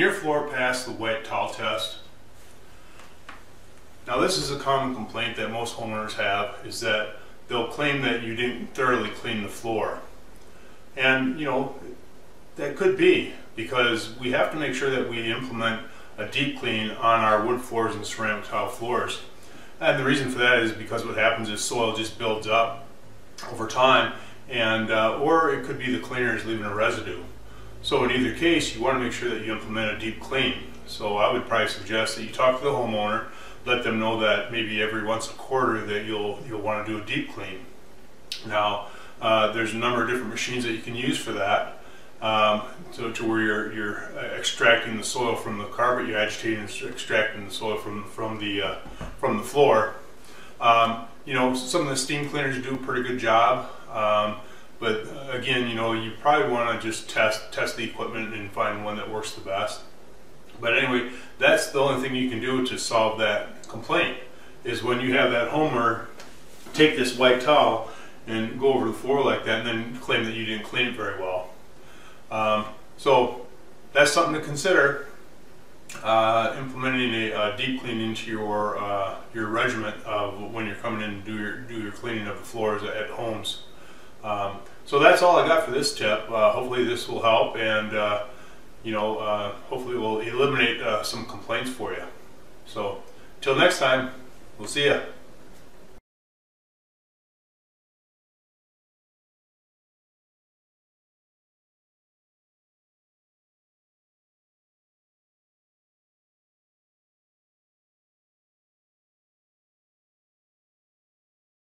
Your floor passed the wet tile test. Now this is a common complaint that most homeowners have, is that they'll claim that you didn't thoroughly clean the floor. And you know, that could be, because we have to make sure that we implement a deep clean on our wood floors and ceramic tile floors. And the reason for that is because what happens is soil just builds up over time, and or it could be the cleaners leaving a residue. So in either case, you want to make sure that you implement a deep clean. So I would probably suggest that you talk to the homeowner, let them know that maybe every once a quarter that you'll want to do a deep clean. Now, there's a number of different machines that you can use for that, to where you're extracting the soil from the carpet, you're agitating and extracting the soil from the floor. You know, some of the steam cleaners do a pretty good job, but again, you know, you probably want to just test the equipment and find one that works the best. But anyway, that's the only thing you can do to solve that complaint, is when you have that homeowner take this white towel and go over the floor like that and then claim that you didn't clean it very well. So that's something to consider, implementing a deep clean into your regimen of when you're coming in to do your cleaning of the floors at homes. So that's all I got for this tip. Hopefully this will help, and you know, hopefully we'll eliminate some complaints for you. So till next time, we'll see ya.